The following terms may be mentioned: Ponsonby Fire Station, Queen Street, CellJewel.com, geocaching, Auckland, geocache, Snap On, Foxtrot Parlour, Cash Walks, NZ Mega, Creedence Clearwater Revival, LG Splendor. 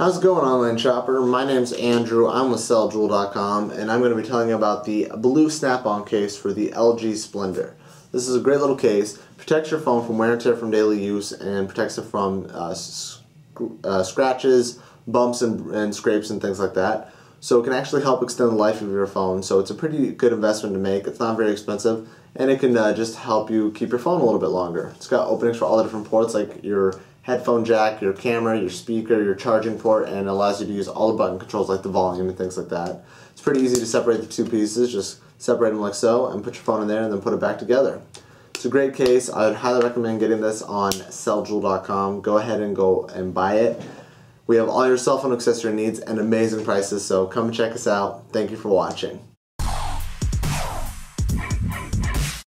How's it going, online shopper? My name's Andrew, I'm with CellJewel.com, and I'm going to be telling you about the blue snap-on case for the LG Splendor. This is a great little case, protects your phone from wear and tear from daily use, and protects it from scratches, bumps, and scrapes and things like that. So it can actually help extend the life of your phone, so it's a pretty good investment to make. It's not very expensive, and it can just help you keep your phone a little bit longer. It's got openings for all the different ports, like your headphone jack, your camera, your speaker, your charging port, and allows you to use all the button controls like the volume and things like that. It's pretty easy to separate the two pieces. Just separate them like so, and put your phone in there, and then put it back together. It's a great case. I would highly recommend getting this on CellJewel.com. Go ahead and go and buy it. We have all your cell phone accessory needs and amazing prices, so come check us out. Thank you for watching.